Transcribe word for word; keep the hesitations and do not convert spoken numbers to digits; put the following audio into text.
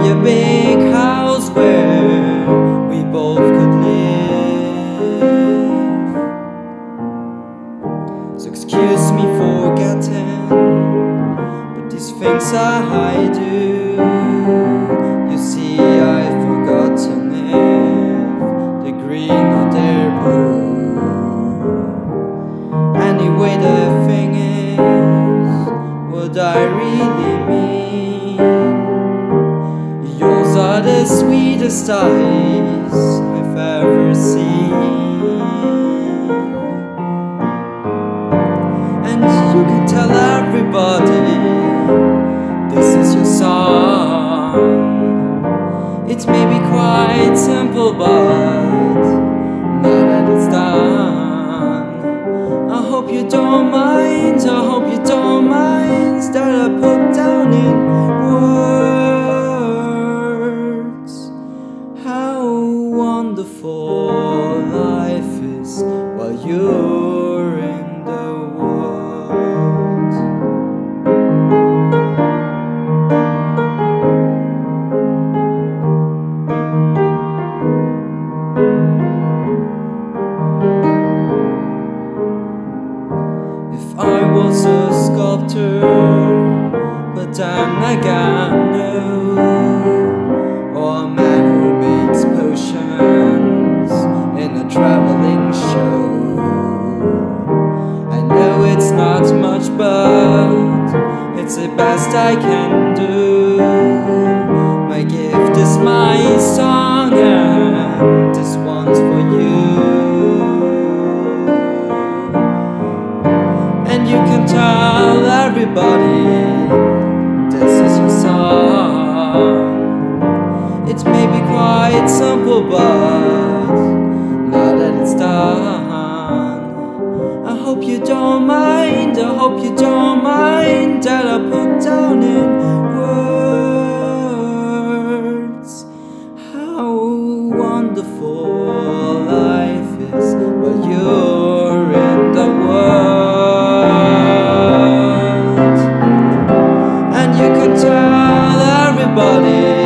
buy a big house where we both could live. So excuse me for forgetting, but these things I hide you. You see, I've forgotten if they're green or they're blue. Anyway, the thing is, what I really mean, are the sweetest eyes I've ever seen. And you can tell everybody this is your song. It may be quite simple, but now that it's done, I hope you don't mind, I hope you don't mind that I put down in words wonderful life is while you're in the world. If I was a sculptor, but I'm a gambler, or a man who makes potions traveling show. I know it's not much, but it's the best I can do. My gift is my song, and this one's for you. And you can tell everybody this is your song. It may be quite simple, but it's done. I hope you don't mind, I hope you don't mind that I put down in words how wonderful life is while you're in the world. And you can tell everybody